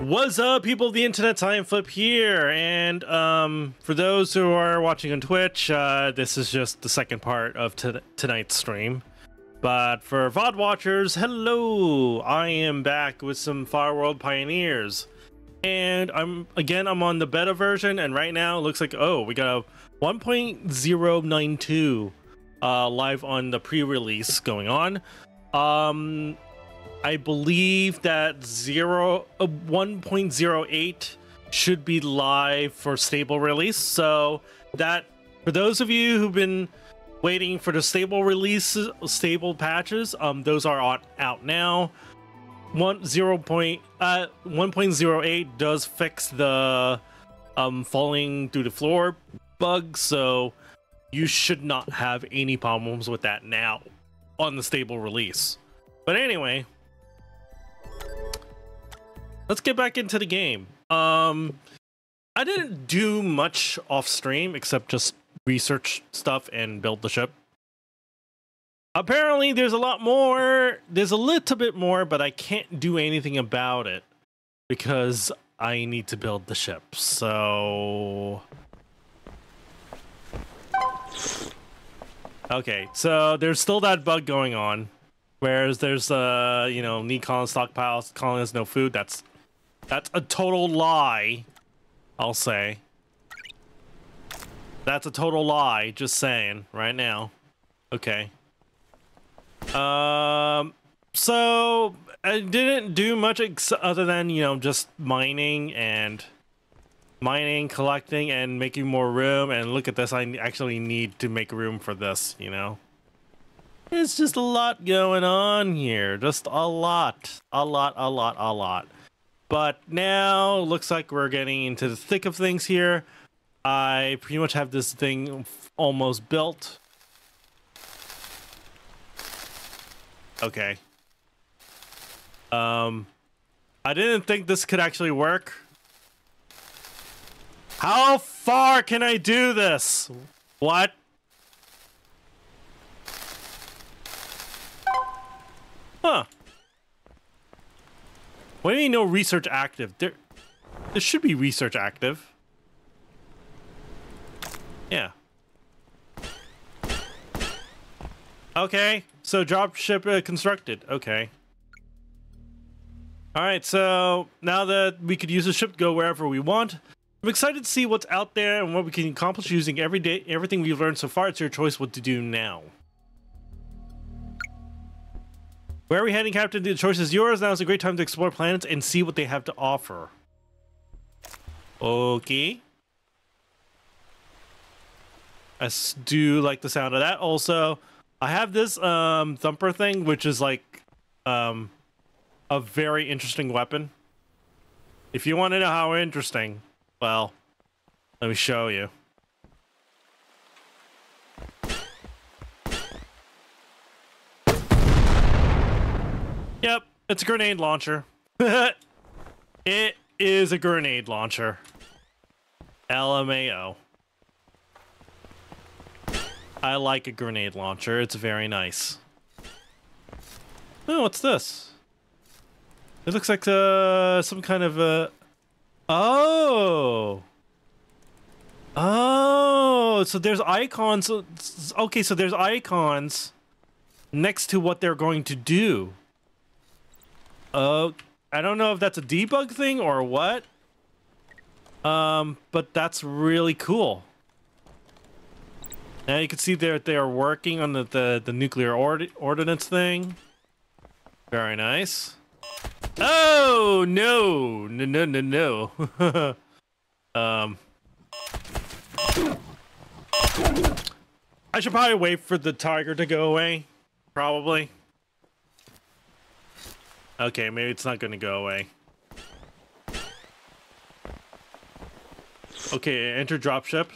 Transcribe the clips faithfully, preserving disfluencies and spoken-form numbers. What's up, people of the internet? I am Flip here, and um, for those who are watching on Twitch, uh, this is just the second part of tonight's stream. But for V O D watchers, hello! I am back with some Far World Pioneers, and I'm again I'm on the beta version, and right now it looks like oh we got a one point oh nine two uh, live on the pre-release going on. Um. I believe that one point oh eight should be live for stable release. So that for those of you who've been waiting for the stable releases, stable patches, um, those are out, out now. one point oh eight does fix the um, falling through the floor bug, so you should not have any problems with that now on the stable release. But anyway, let's get back into the game. Um, I didn't do much off stream except just research stuff and build the ship. Apparently there's a lot more. There's a little bit more, but I can't do anything about it because I need to build the ship. So, okay, so there's still that bug going on. Whereas there's uh, you know, need colonists stockpile, colonists no food. That's That's a total lie, I'll say. That's a total lie, just saying, right now. Okay. Um, so, I didn't do much ex other than, you know, just mining and... Mining, collecting, and making more room. And look at this, I actually need to make room for this, you know? It's just a lot going on here. Just a lot. A lot, a lot, a lot. But now looks like we're getting into the thick of things here. I pretty much have this thing almost built. Okay. Um, I didn't think this could actually work. How far can I do this? What? Huh. What do you mean no research active? There, there should be research active. Yeah. Okay, so dropship uh, constructed. Okay. All right, so now that we could use the ship to go wherever we want, I'm excited to see what's out there and what we can accomplish using every day, everything we've learned so far. It's your choice what to do now. Where are we heading, Captain? The choice is yours. Now is a great time to explore planets and see what they have to offer. Okay. I do like the sound of that. Also, I have this um, thumper thing, which is like um, a very interesting weapon. If you want to know how interesting, well, let me show you. Yep, it's a grenade launcher. It is a grenade launcher. L M A O. I like a grenade launcher. It's very nice. Oh, what's this? It looks like uh, some kind of a... Oh! Oh, so there's icons. Okay, so there's icons next to what they're going to do. Uh, I don't know if that's a debug thing or what, um, but that's really cool. Now you can see they're, they're working on the, the, the nuclear ord ordinance thing. Very nice. Oh, no, no, no, no, no. um, I should probably wait for the tiger to go away, probably. Okay, maybe it's not going to go away. Okay, enter dropship.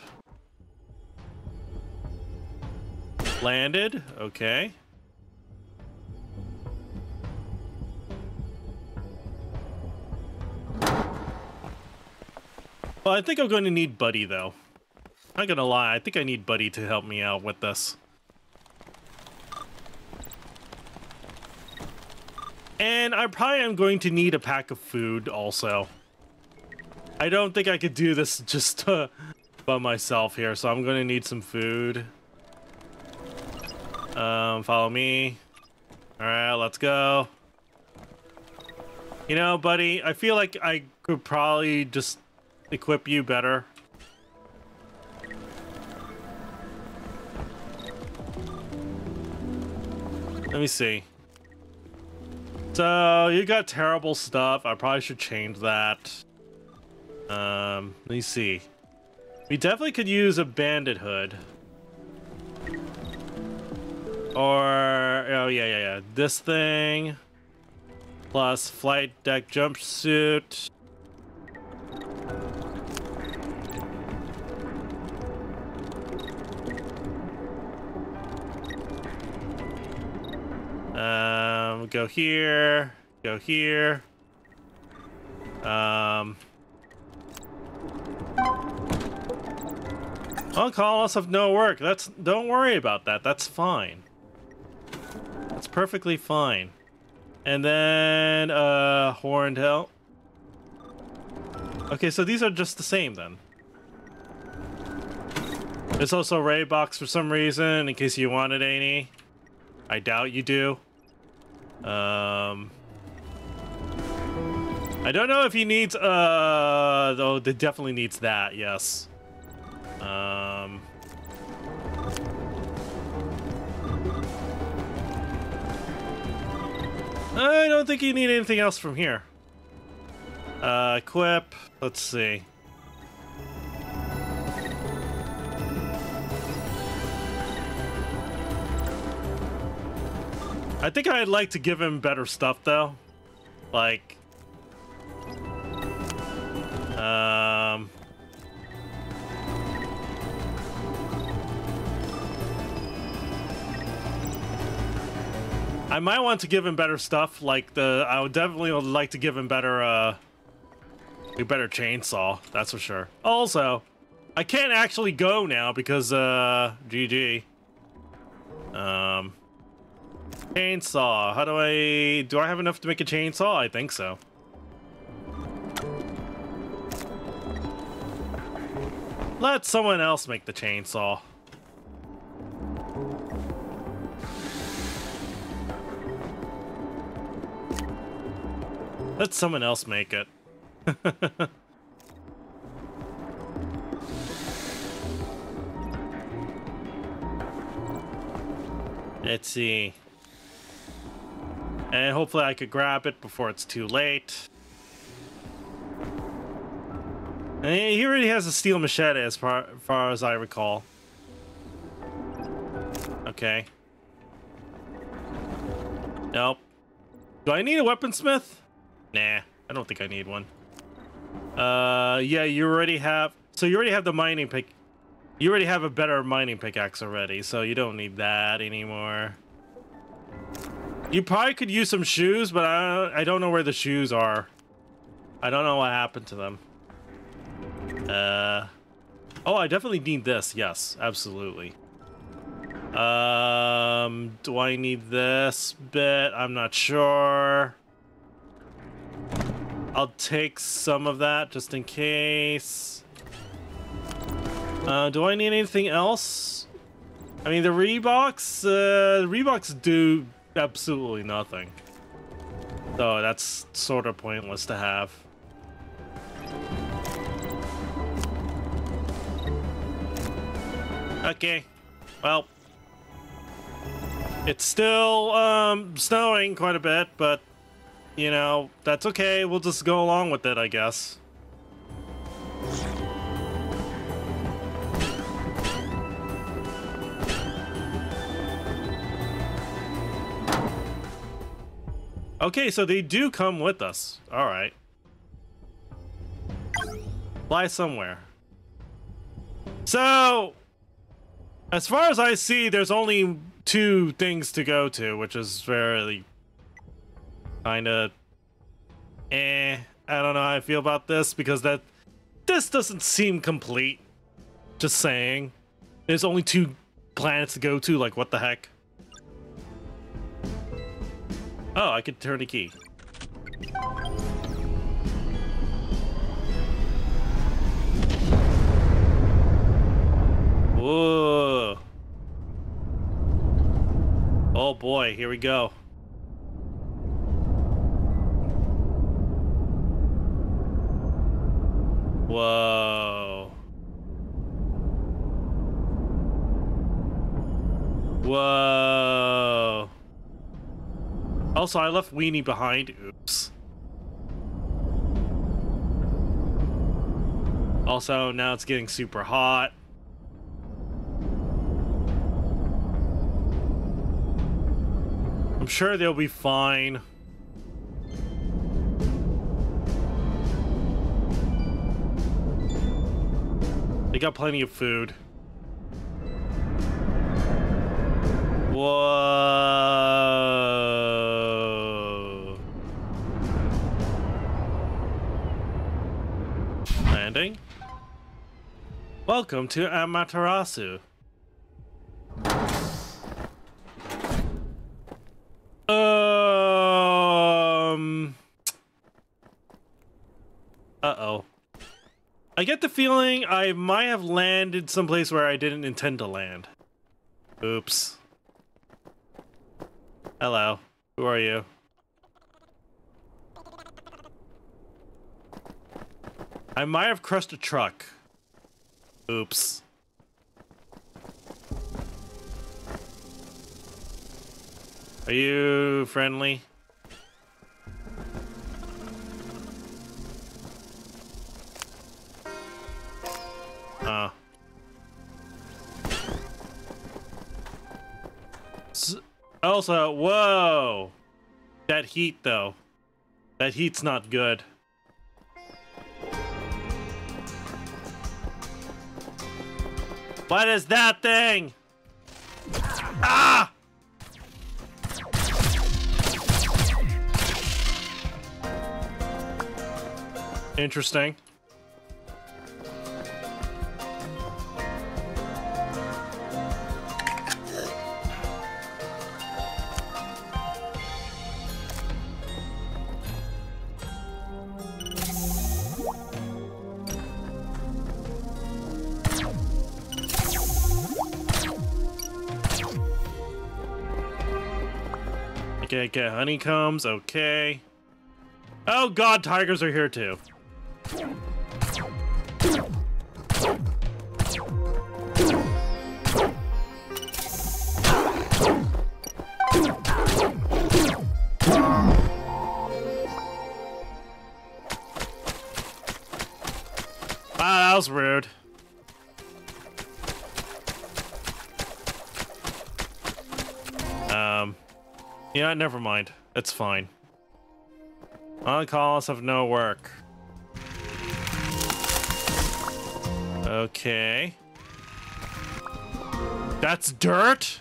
Landed. Okay. Well, I think I'm going to need Buddy, though. Not going to lie, I think I need Buddy to help me out with this. And I probably am going to need a pack of food also. I don't think I could do this just uh, by myself here, so I'm going to need some food. Um, follow me. Alright, let's go. You know, buddy, I feel like I could probably just equip you better. Let me see. So, you got terrible stuff. I probably should change that. Um, let me see. We definitely could use a bandit hood. Or, oh yeah, yeah, yeah. This thing. Plus flight deck jumpsuit. Um, go here, go here. Um, I'll call us of no work. That's, don't worry about that. That's fine. That's perfectly fine. And then, uh, horned hell. Okay, so these are just the same then. There's also a raid box for some reason, in case you wanted any. I doubt you do. Um, I don't know if he needs, uh, though it definitely needs that, yes. Um... I don't think you need anything else from here. Uh, equip. Let's see. I think I'd like to give him better stuff, though. Like... Um... I might want to give him better stuff, like the, I would definitely would like to give him better, uh, a better chainsaw, that's for sure. Also, I can't actually go now because, uh, G G. Um, chainsaw, how do I, do I have enough to make a chainsaw? I think so. Let someone else make the chainsaw. Let someone else make it. Let's see. And hopefully I could grab it before it's too late. And he already has a steel machete as far, far as I recall. Okay. Nope. Do I need a weaponsmith? Nah, I don't think I need one. Uh, yeah, you already have... So you already have the mining pick... You already have a better mining pickaxe already, so you don't need that anymore. You probably could use some shoes, but I don't, I don't know where the shoes are. I don't know what happened to them. Uh, oh, I definitely need this. Yes, absolutely. Um, do I need this bit? I'm not sure. I'll take some of that just in case. Uh, do I need anything else? I mean, the Reeboks, uh, the Reeboks do absolutely nothing. So that's sort of pointless to have. Okay, well, it's still um, snowing quite a bit, but you know, that's okay. We'll just go along with it, I guess. Okay, so they do come with us. All right. Fly somewhere. So, as far as I see, there's only two things to go to, which is fairly... Kinda, eh, I don't know how I feel about this because that, this doesn't seem complete. Just saying. There's only two planets to go to, like what the heck? Oh, I could turn a key. Whoa. Oh boy, here we go. Whoa. Whoa. Also, I left Weenie behind. Oops. Also, now it's getting super hot. I'm sure they'll be fine. They got plenty of food. Whoa. Landing. Welcome to Amaterasu. Um. Uh-oh. I get the feeling I might have landed someplace where I didn't intend to land. Oops. Hello. Who are you? I might have crushed a truck. Oops. Are you friendly? Uh. Also, whoa! That heat, though. That heat's not good. What is that thing? Ah! Interesting. Okay, okay, honeycombs, okay. Oh god, tigers are here too. Ah, that was rude. Um, yeah, never mind. It's fine. On calls have no work. Okay. That's dirt?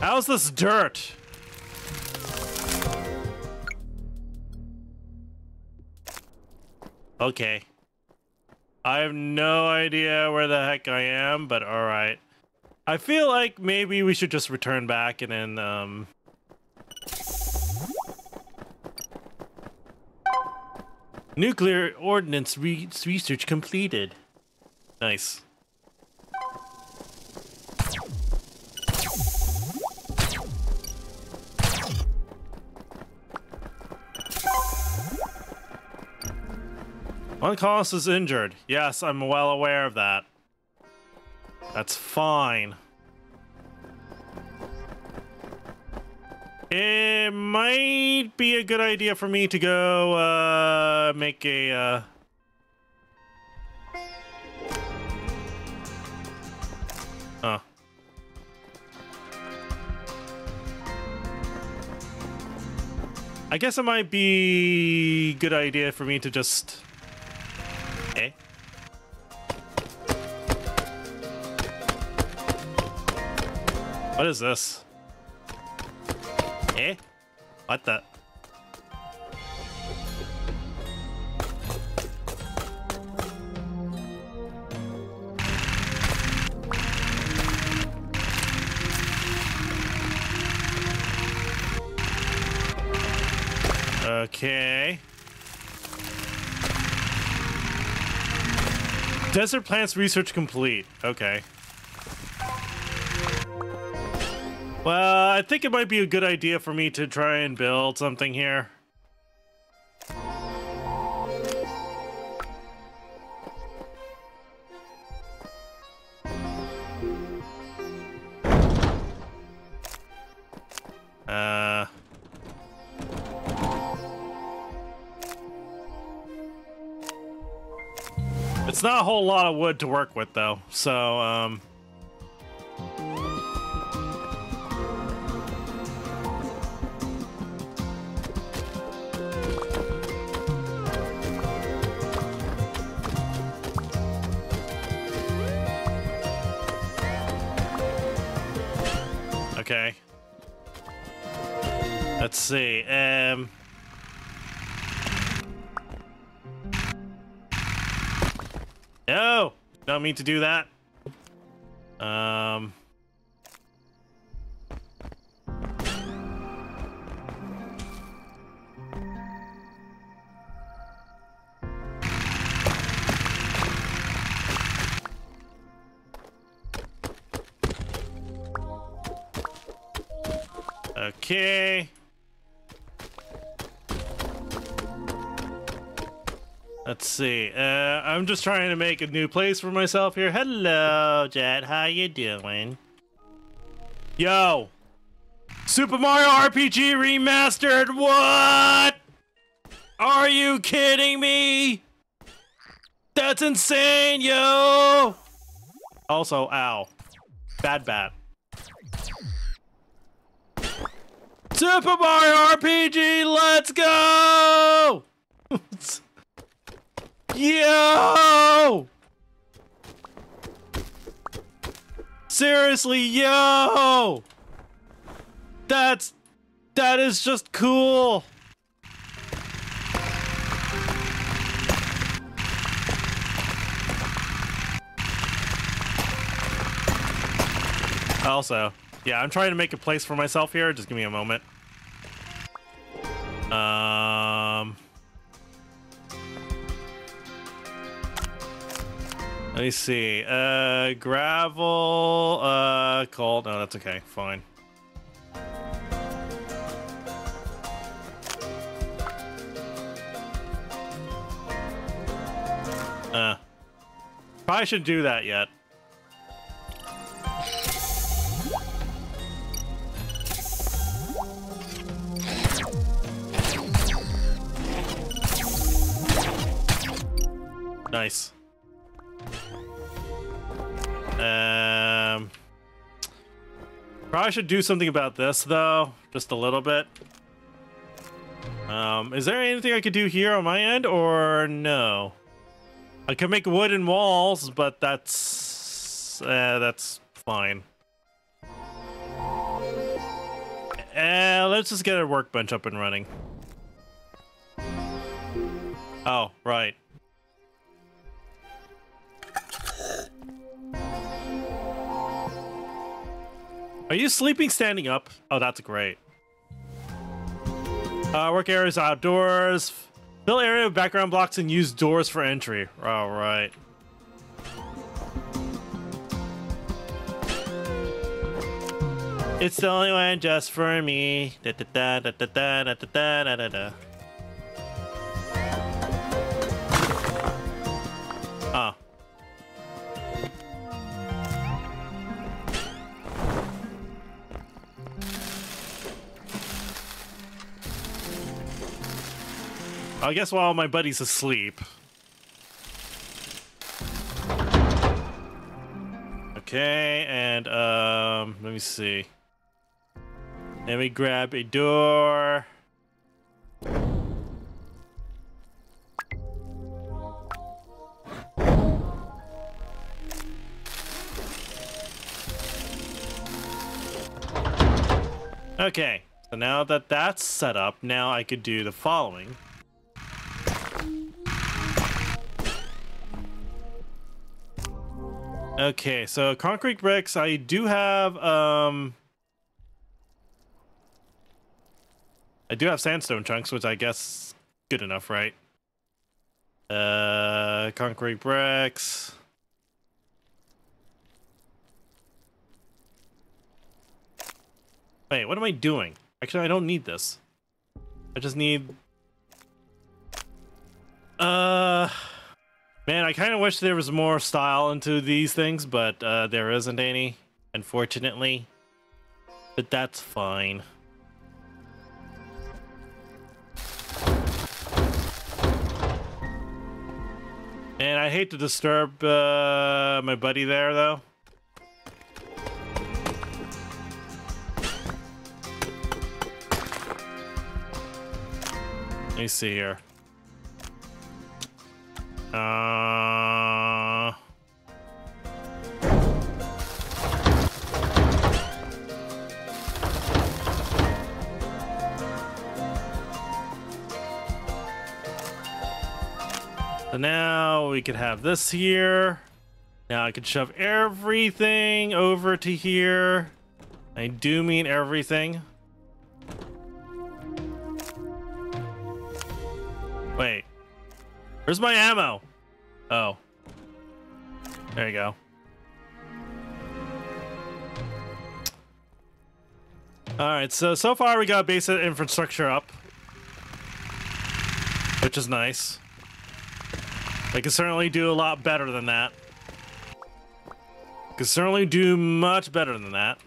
How's this dirt? Okay. I have no idea where the heck I am, but alright. I feel like maybe we should just return back and then, um... nuclear ordnance re research completed. Nice. One colonist is injured. Yes, I'm well aware of that. That's fine. It might be a good idea for me to go uh, make a uh... huh. I guess it might be a good idea for me to just eh? What is this? Eh? What the? Okay. Desert plants research complete. Okay. Well, I think it might be a good idea for me to try and build something here. Uh... It's not a whole lot of wood to work with, though, so, um... Okay. Let's see, um... No! Don't mean to do that. Um... Okay... Let's see. Uh, I'm just trying to make a new place for myself here. Hello, Jet. How you doing? Yo. Super Mario R P G Remastered. What? Are you kidding me? That's insane, yo. Also, ow. Bad bat. Super Mario R P G. Let's go. Yo! Seriously, yo! That's... That is just cool! Also, yeah, I'm trying to make a place for myself here. Just give me a moment. Um... Let me see, uh, gravel, uh, coal, no, that's okay, fine. Uh, probably shouldn't do that yet. Nice. Um, probably should do something about this though, just a little bit. Um, is there anything I could do here on my end or no? I could make wooden walls, but that's uh, that's fine. Uh, let's just get a workbench up and running. Oh, right. Are you sleeping standing up? Oh, that's great. Uh, work areas outdoors. Fill area with background blocks and use doors for entry. All right. It's the only one just for me. Da da da da da da da da da da. Ah. I guess while my buddy's asleep. Okay, and um, let me see. Let me grab a door. Okay, so now that that's set up, now I could do the following. Okay, so concrete bricks, I do have, um... I do have sandstone chunks, which I guess good enough, right? Uh, concrete bricks. Wait, what am I doing? Actually, I don't need this. I just need... Uh... Man, I kind of wish there was more style into these things, but uh, there isn't any, unfortunately. But that's fine. And I hate to disturb uh, my buddy there, though. Let me see here. Uh... So now we could have this here. Now I could shove everything over to here. I do mean everything. Wait. Where's my ammo? Oh. There you go. Alright, so, so far we got basic infrastructure up. Which is nice. I could certainly do a lot better than that. Could certainly do much better than that.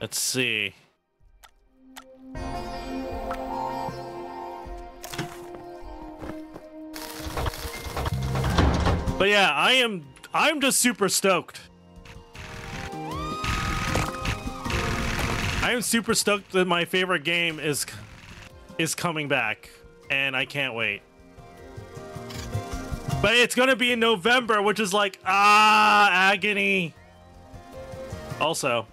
Let's see. But yeah, I am, I'm just super stoked. I am super stoked that my favorite game is, is coming back, and I can't wait. But it's gonna be in November, which is like, ah, agony. Also.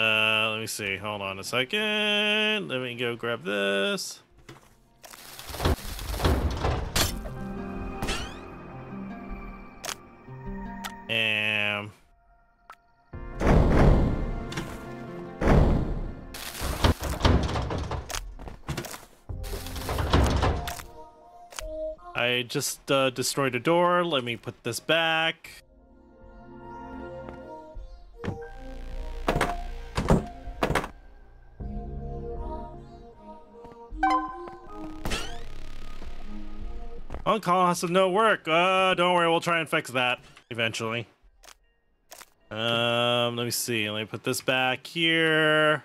Uh, let me see. Hold on a second. Let me go grab this. And... I just uh, destroyed a door. Let me put this back. Oh, cost of no work. Uh, don't worry, we'll try and fix that eventually. Um, let me see. Let me put this back here.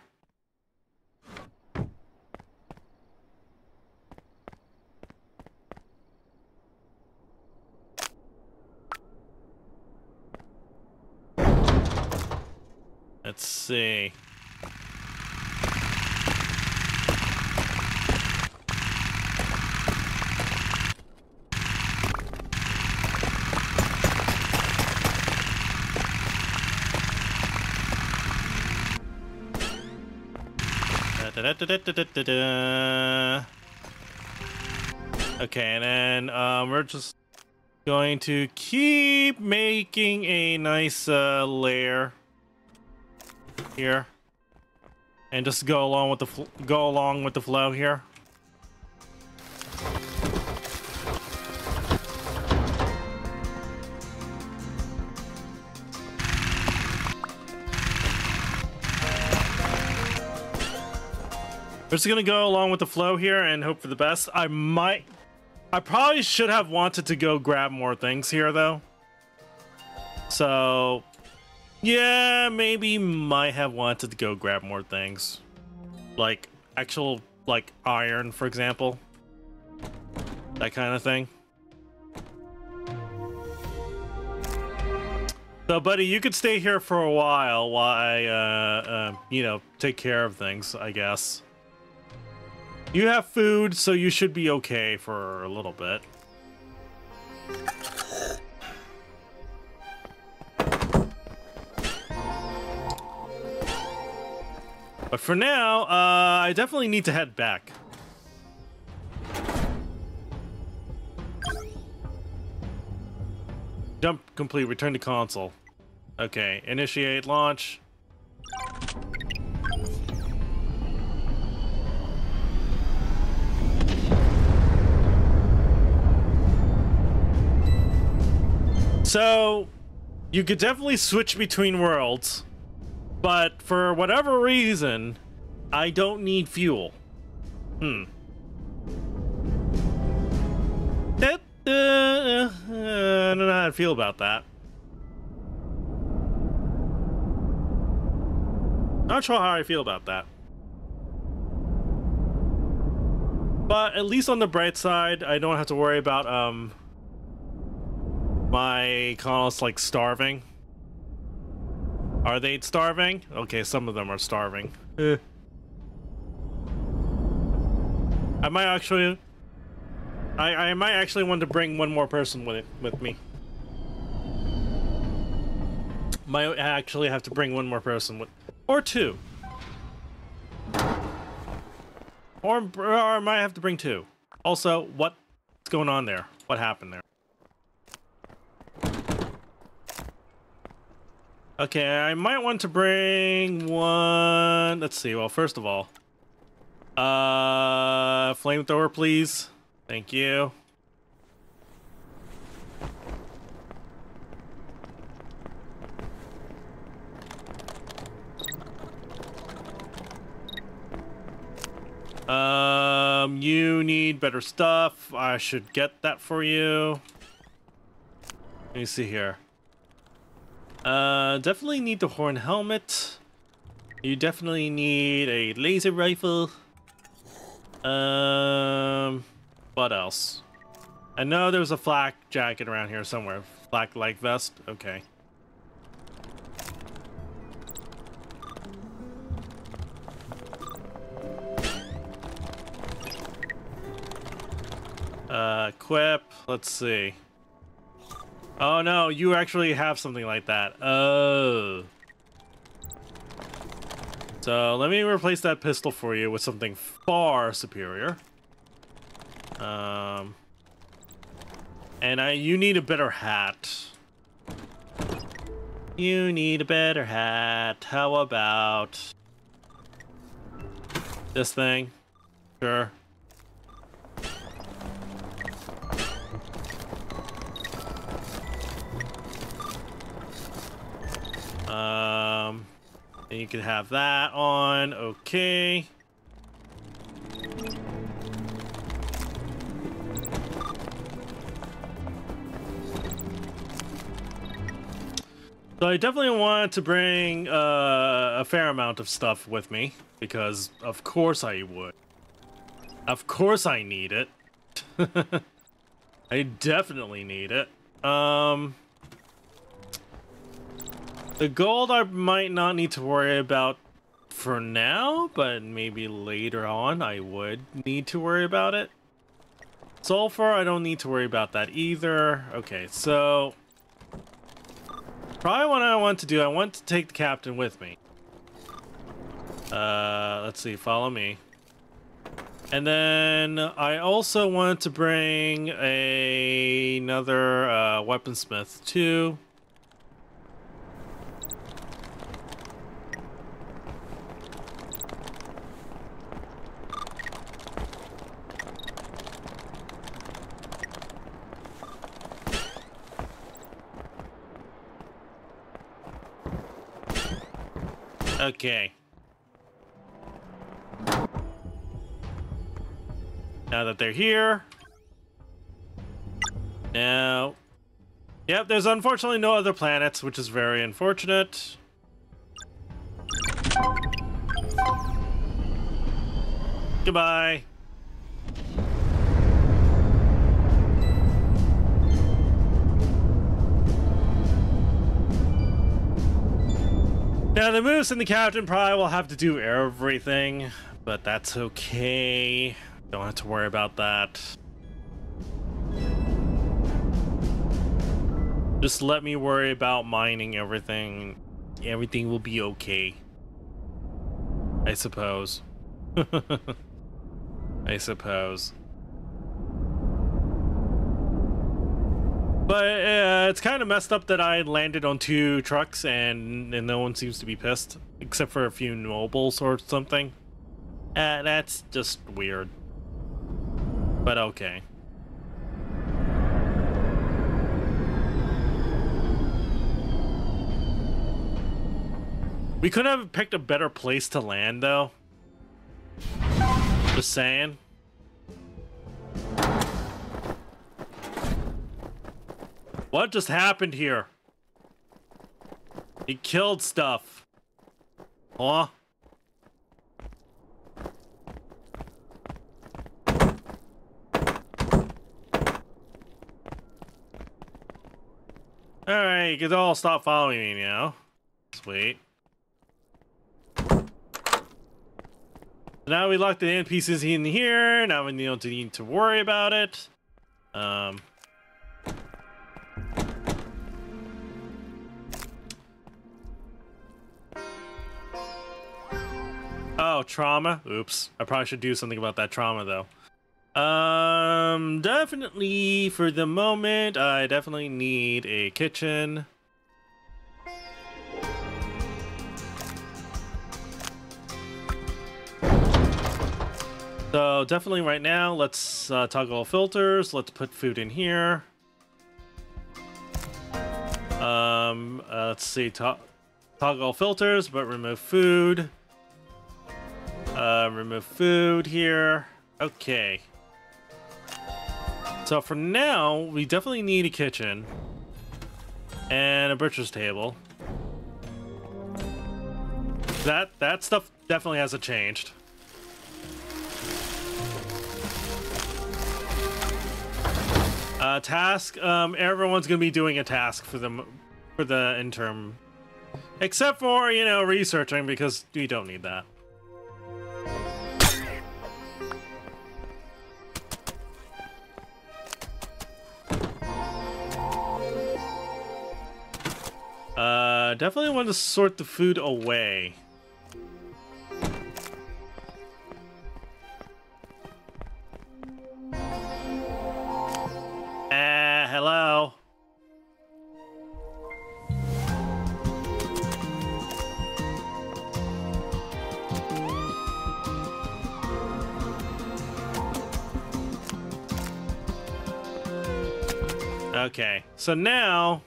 Let's see. Da-da-da-da-da-da-da. Okay, and then um, we're just going to keep making a nice uh, layer here, and just go along with the fl go along with the flow here. We're just gonna go along with the flow here and hope for the best. I might, I probably should have wanted to go grab more things here though. So yeah, maybe might have wanted to go grab more things. Like actual, like iron, for example. That kind of thing. So buddy, you could stay here for a while while I, uh, uh, you know, take care of things, I guess. You have food, so you should be okay for a little bit. But for now, uh, I definitely need to head back. Jump complete. Return to console. Okay. Initiate launch. So, you could definitely switch between worlds, but for whatever reason, I don't need fuel. Hmm. That, uh, uh, I don't know how I feel about that. Not sure how I feel about that. But at least on the bright side, I don't have to worry about, um... my colonists like starving. Are they starving? Okay, some of them are starving. Eh. I might actually, I I might actually want to bring one more person with it with me. Might actually have to bring one more person with, or two, or or I might have to bring two. Also, what's going on there? What happened there? Okay, I might want to bring one... Let's see, well, first of all... Uh... Flamethrower, please. Thank you. Um, you need better stuff. I should get that for you. Let me see here. Uh, definitely need the horn helmet. You definitely need a laser rifle. Um, what else? I know there's a flak jacket around here somewhere. Flak like vest. Okay. Uh, equip. Let's see. Oh no, you actually have something like that. Oh. So let me replace that pistol for you with something far superior. Um, and I, you need a better hat. You need a better hat. How about this thing? Sure. Um, and you can have that on. Okay. So I definitely want to bring uh, a fair amount of stuff with me because of course I would. Of course I need it. I definitely need it. Um... The gold I might not need to worry about for now, but maybe later on I would need to worry about it. Sulfur, I don't need to worry about that either. Okay, so... Probably what I want to do, I want to take the captain with me. Uh, let's see, follow me. And then I also want to bring a, another uh, weaponsmith too. Okay. Now that they're here. Now. Yep, there's unfortunately no other planets, which is very unfortunate. Goodbye. Now the moose and the captain probably will have to do everything, but that's okay. Don't have to worry about that. Just let me worry about mining everything. Everything will be okay. I suppose. I suppose. But uh, it's kind of messed up that I landed on two trucks and, and no one seems to be pissed, except for a few nobles or something. Uh, that's just weird. But okay. We could have picked a better place to land, though. Just saying. What just happened here? He killed stuff. Huh? Alright, you can all stop following me now. Sweet. Now we locked the N P Cs in here. Now we don't need to worry about it. Um... Oh, trauma. Oops. I probably should do something about that trauma, though. Um, definitely, for the moment, I definitely need a kitchen. So, definitely right now, let's uh, toggle filters. Let's put food in here. Um, uh, let's see. To toggle filters, but remove food. Uh, remove food here. Okay. So for now, we definitely need a kitchen and a butcher's table. That that stuff definitely hasn't changed. Uh, task. Um, everyone's gonna be doing a task for the for the interim, except for you know researching because we don't need that. Uh, definitely want to sort the food away. Ah, uh, hello. Okay, so now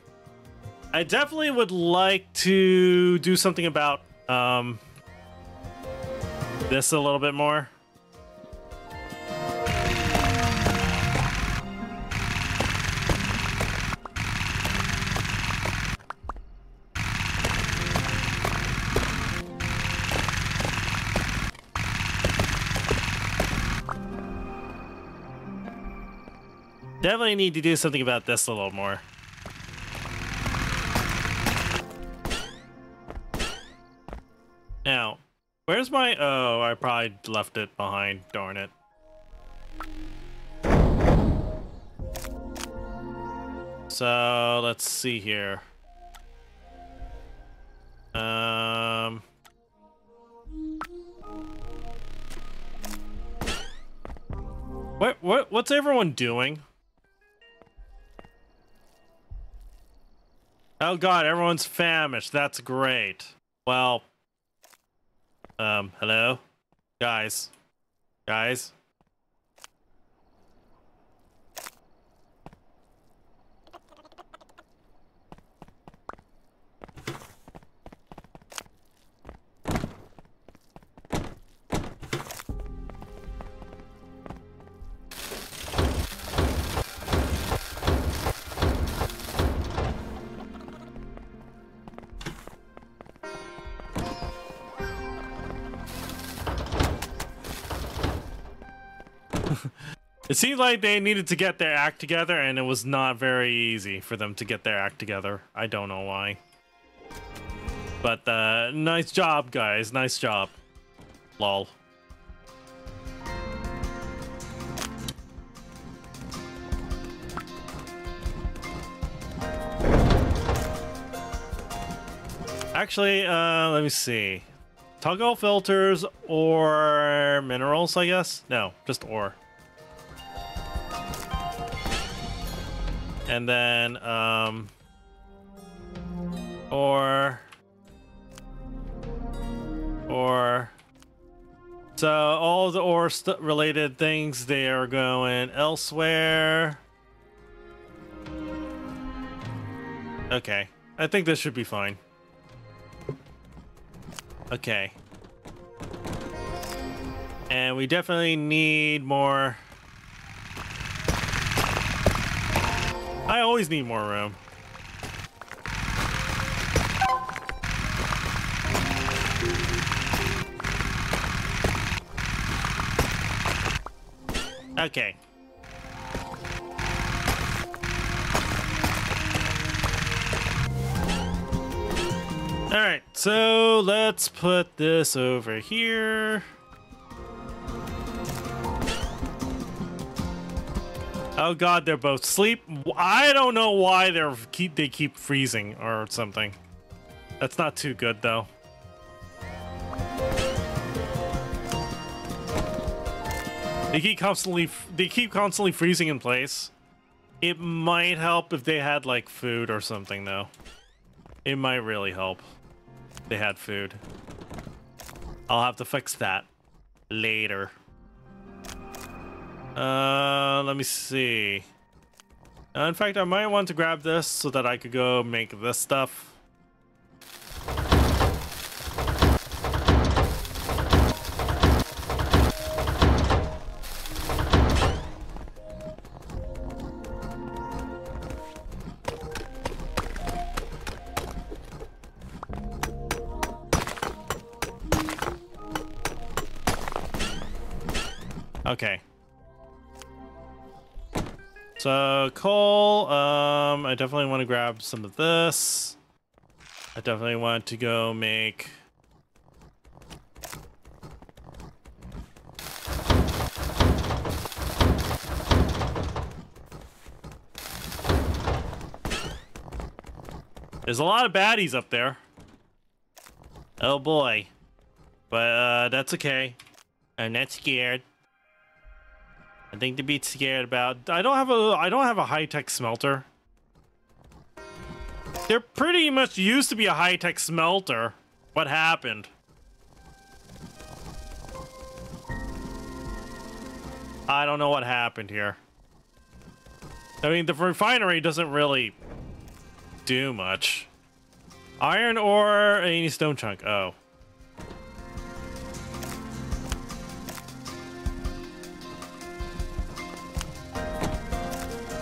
I definitely would like to do something about um, this a little bit more. Definitely need to do something about this a little more. Now, where's my... Oh, I probably left it behind. Darn it. So, let's see here. Um... What, what, what's everyone doing? Oh god, everyone's famished. That's great. Well... Um, hello? Guys. Guys? It seemed like they needed to get their act together, and it was not very easy for them to get their act together. I don't know why. But, uh, nice job, guys. Nice job. Lol. Actually, uh, let me see. Toggle filters or minerals, I guess? No, just ore. And then, um, or, or, so all the or st- related things, they are going elsewhere. Okay, I think this should be fine. Okay. And we definitely need more. I always need more room. Okay. All right, so let's put this over here. Oh God, they're both asleep. I don't know why they're keep they keep freezing or something. That's not too good though. They keep constantly they keep constantly freezing in place. It might help if they had like food or something though. It might really help if they had food. I'll have to fix that later. Uh, let me see. Uh, in fact, I might want to grab this so that I could go make this stuff. Okay. So coal, um, I definitely want to grab some of this. I definitely want to go make... There's a lot of baddies up there. Oh boy. But uh, that's okay. I'm not scared. I think to be scared about. I don't have a. I don't have a high-tech smelter. There pretty much used to be a high-tech smelter. What happened? I don't know what happened here. I mean, the refinery doesn't really do much. Iron ore, any stone chunk. Oh.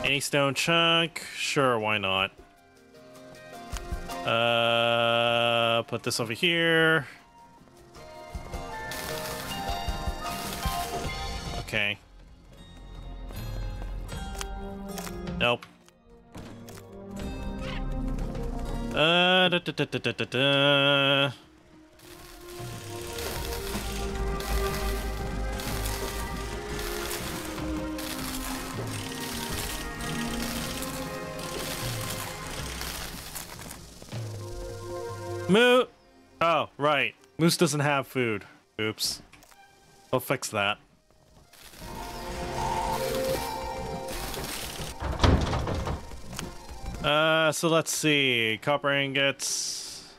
Any stone chunk? Sure, why not? Uh, put this over here. Okay. Nope. Uh, da, da, da, da, da, da. Moose! Oh, right. Moose doesn't have food. Oops. I'll fix that. Uh, so let's see. Copper ingots.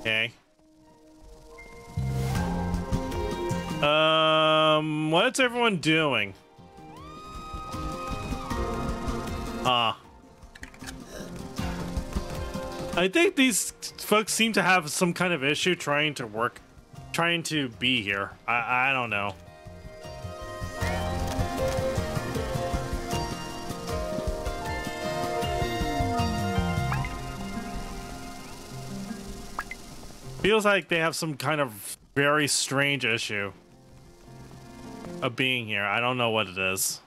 Okay. Um, what's everyone doing? Ah. I think these folks seem to have some kind of issue trying to work, trying to be here. I, I don't know. Feels like they have some kind of very strange issue of being here. I don't know what it is.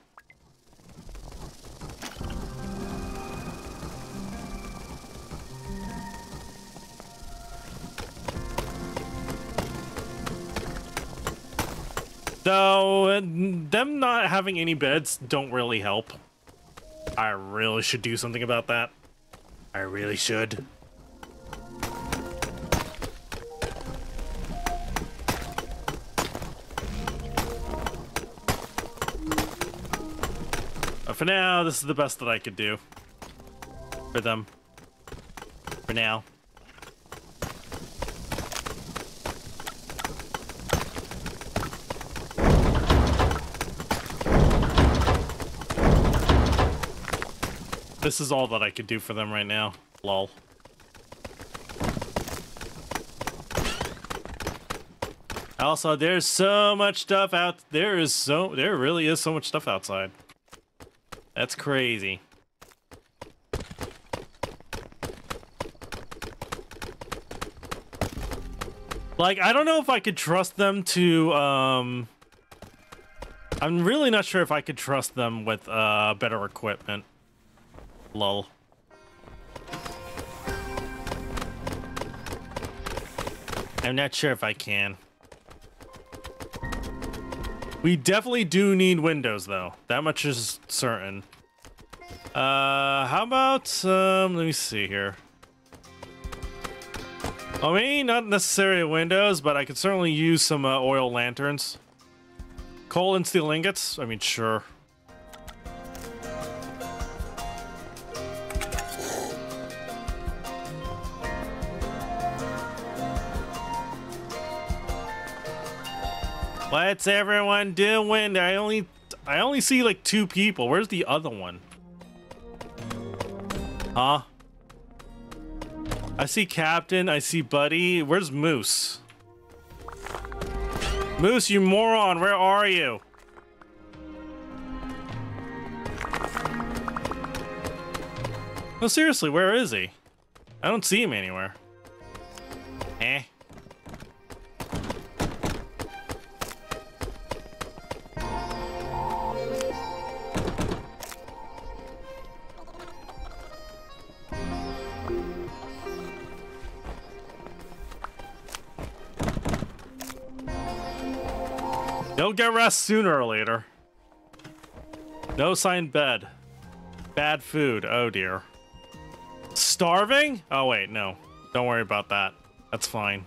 Though, them not having any beds don't really help. I really should do something about that. I really should. But for now, this is the best that I could do for them. For now. This is all that I could do for them right now. Lol. Also, there's so much stuff out there is so there really is so much stuff outside. That's crazy. Like, I don't know if I could trust them to um I'm really not sure if I could trust them with uh better equipment. Lol. I'm not sure if I can. We definitely do need windows, though. That much is certain. Uh, how about, um, let me see here. I mean, not necessarily windows, but I could certainly use some uh, oil lanterns. Coal and steel ingots? I mean, sure. What's everyone doing? I only I only see like two people. Where's the other one? Huh? I see Captain, I see Buddy. Where's Moose? Moose, you moron, where are you? No, seriously, where is he? I don't see him anywhere. Eh. They'll get rest sooner or later. No signed bed. Bad food. Oh dear. Starving? Oh wait, no. Don't worry about that. That's fine.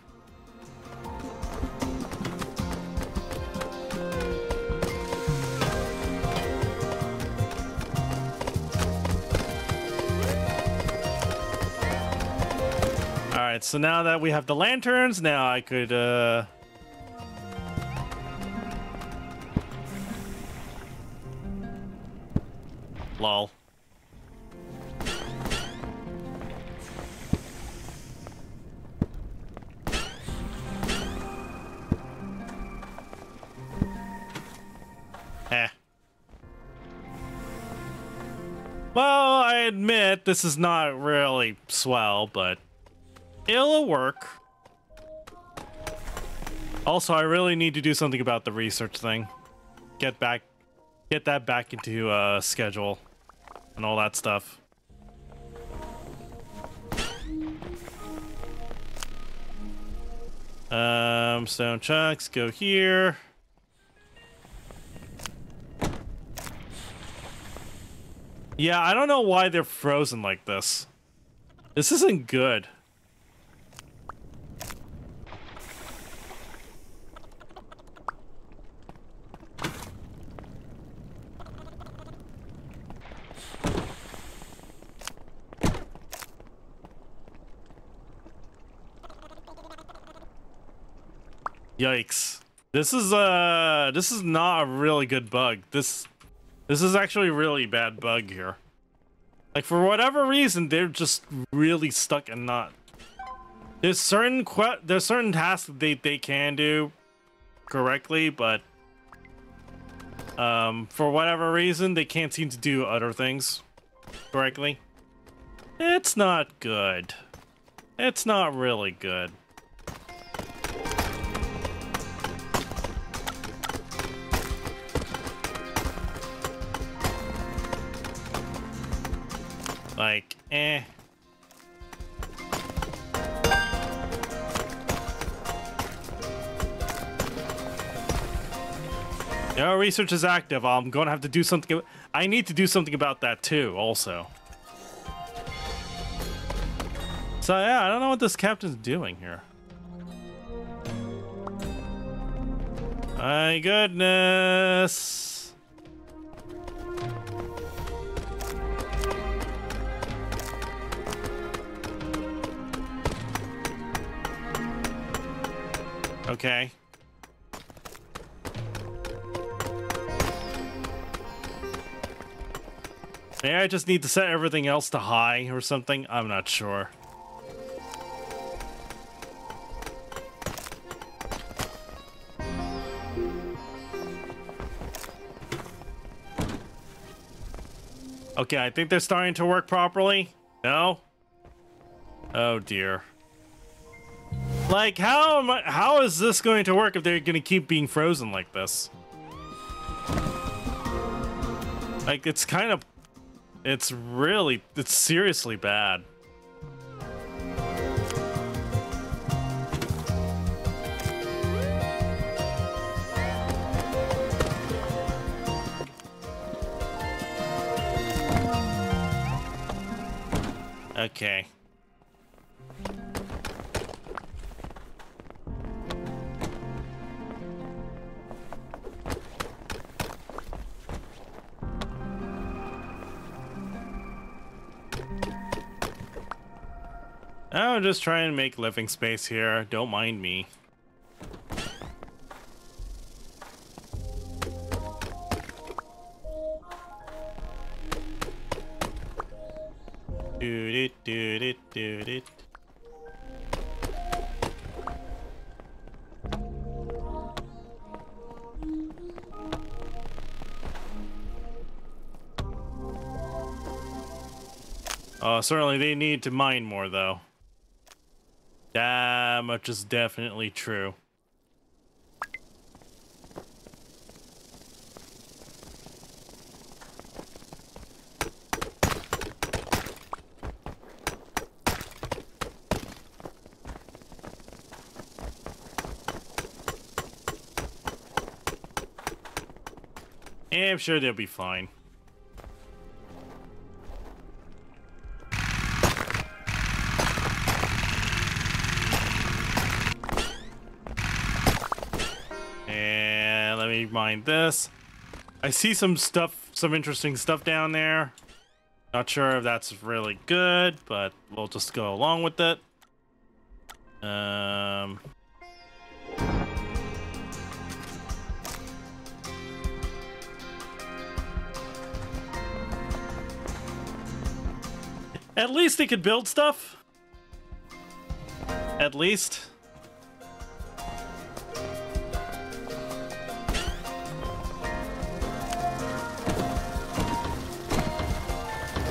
Alright, so now that we have the lanterns, now I could, uh... Lol. Eh. Well, I admit this is not really swell, but it'll work. Also, I really need to do something about the research thing. Get back, get that back into uh, schedule. And all that stuff. Um, stone chunks go here. Yeah, I don't know why they're frozen like this. This isn't good. Yikes. This is uh this is not a really good bug. This this is actually a really bad bug here. Like, for whatever reason, they're just really stuck and not. There's certain que there's certain tasks they they can do correctly, but um for whatever reason, they can't seem to do other things correctly. It's not good. It's not really good. Like, eh. No research is active. I'm gonna have to do something. I need to do something about that too, also. So yeah, I don't know what this captain's doing here. My goodness. Okay. Maybe I just need to set everything else to high or something. I'm not sure. Okay, I think they're starting to work properly. No? Oh dear. Like, how am I, how is this going to work if they're going to keep being frozen like this? Like, it's kind of... It's really... It's seriously bad. Okay. I'm just trying to make living space here. Don't mind me. Dude it, dude it, dude it. Oh, certainly they need to mine more though. That much is definitely true. Yeah, I'm sure they'll be fine. And let me mine this. I see some stuff, some interesting stuff down there. Not sure if that's really good, but we'll just go along with it. Um... At least they could build stuff. At least.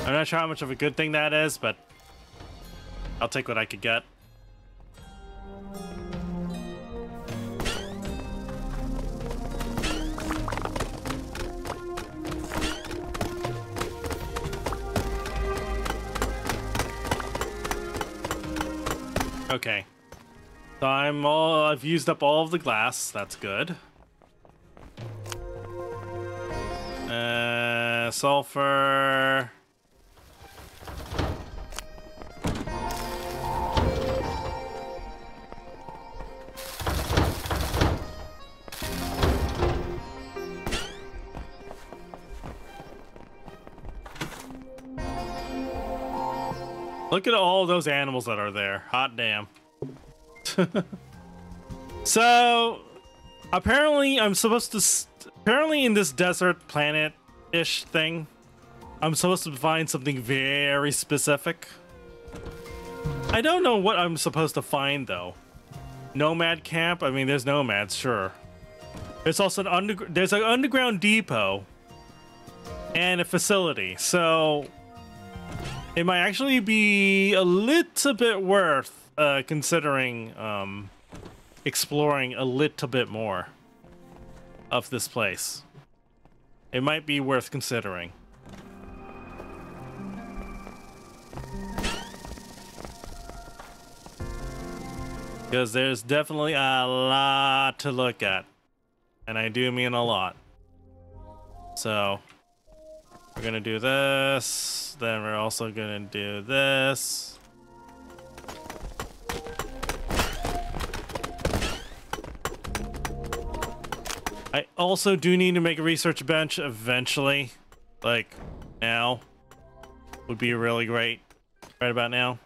I'm not sure how much of a good thing that is, but I'll take what I could get. Okay, so I'm all, I've used up all of the glass, that's good. Uh, sulfur. Look at all those animals that are there. Hot damn. So, apparently I'm supposed to... St apparently in this desert planet-ish thing, I'm supposed to find something very specific. I don't know what I'm supposed to find, though. Nomad camp? I mean, there's nomads, sure. There's also an, under there's an underground depot and a facility, so... It might actually be a little bit worth uh, considering um, exploring a little bit more of this place. It might be worth considering. Because there's definitely a lot to look at. And I do mean a lot. So... We're gonna do this, then we're also gonna do this. I also do need to make a research bench eventually. Like, now. Would be really great. Right about now.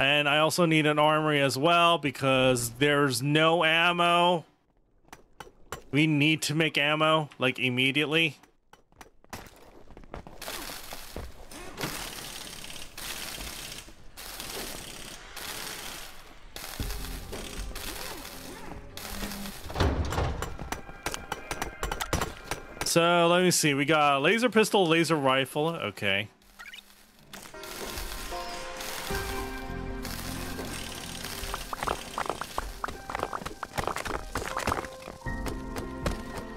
And I also need an armory as well because there's no ammo. We need to make ammo, like, immediately. So, let me see. We got laser pistol, laser rifle. Okay.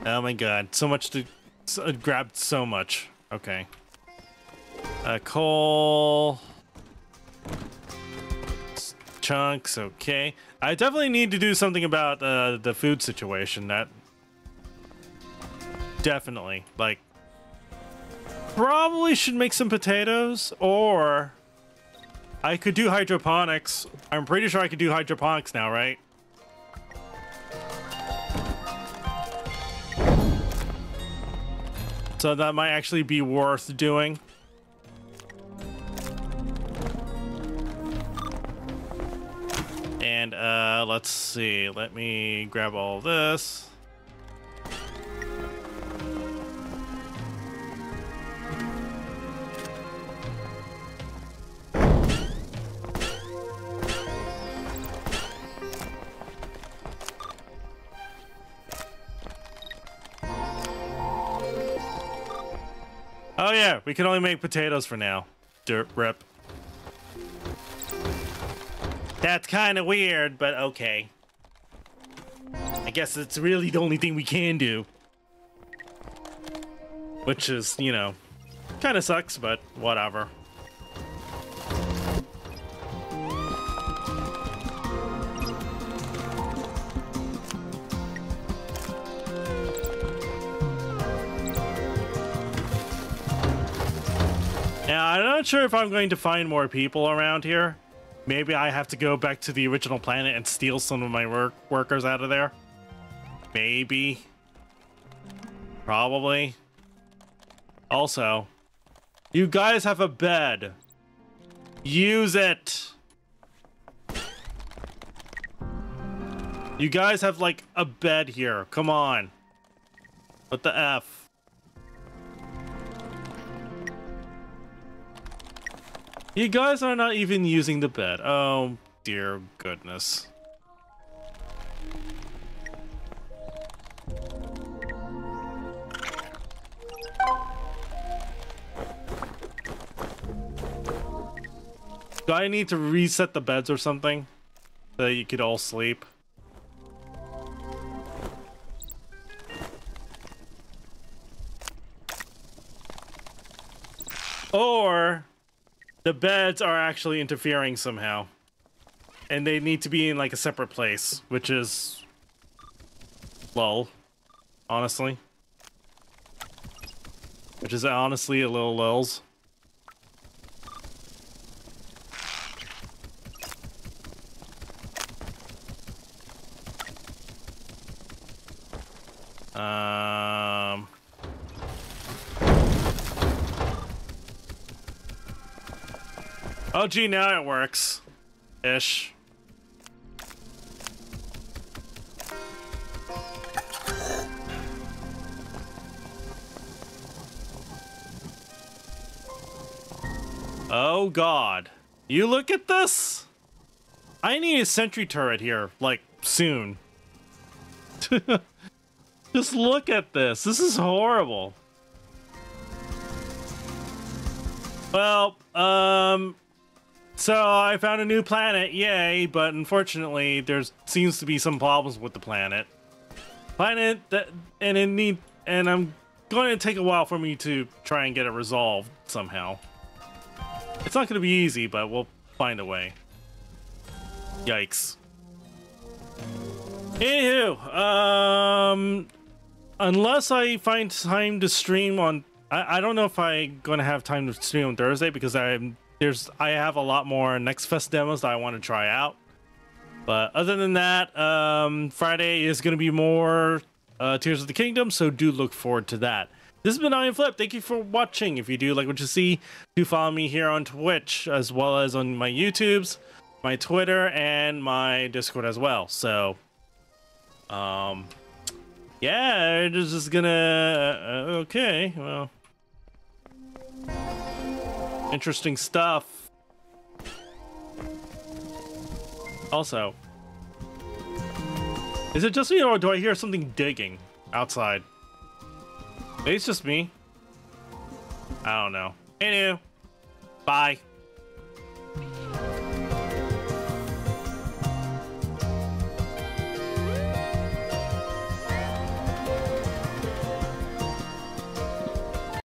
Oh my god, so much to so, grab, so much. Okay. Uh, coal. Chunks, okay. I definitely need to do something about uh, the food situation. That. Definitely. Like, probably should make some potatoes, or I could do hydroponics. I'm pretty sure I could do hydroponics now, right? So that might actually be worth doing. And uh, let's see. Let me grab all this. Oh yeah, we can only make potatoes for now. Dirt rip. That's kind of weird, but okay. I guess it's really the only thing we can do. Which is, you know, kind of sucks, but whatever. Now, I'm not sure if I'm going to find more people around here. Maybe I have to go back to the original planet and steal some of my work workers out of there. Maybe. Probably. Also, you guys have a bed. Use it. You guys have, like, a bed here. Come on. What the F? You guys are not even using the bed. Oh, dear goodness. Do I need to reset the beds or something? So that you could all sleep? Or... the beds are actually interfering somehow. And they need to be in, like, a separate place, which is... lol. Honestly. Which is honestly a little lulz. Um... Oh, gee, now it works. Ish. Oh, God. You look at this? I need a sentry turret here, like, soon. Just look at this. This is horrible. Well, um... so I found a new planet, yay, but unfortunately there seems to be some problems with the planet. Planet that and it need and I'm going to take a while for me to try and get it resolved somehow. It's not going to be easy, but we'll find a way. Yikes. Anywho, um unless I find time to stream on I, I don't know if I'm going to have time to stream on Thursday because I'm There's, I have a lot more Next Fest demos that I want to try out. But other than that, um, Friday is going to be more uh, Tears of the Kingdom, so do look forward to that. This has been IronFlip. Thank you for watching. If you do like what you see, do follow me here on Twitch as well as on my YouTubes. my Twitter and my Discord as well. So, um, yeah, I'm just gonna, uh, okay, well, interesting stuff. Also, is it just me or do I hear something digging outside? Maybe it's just me. I don't know. Anyway, bye.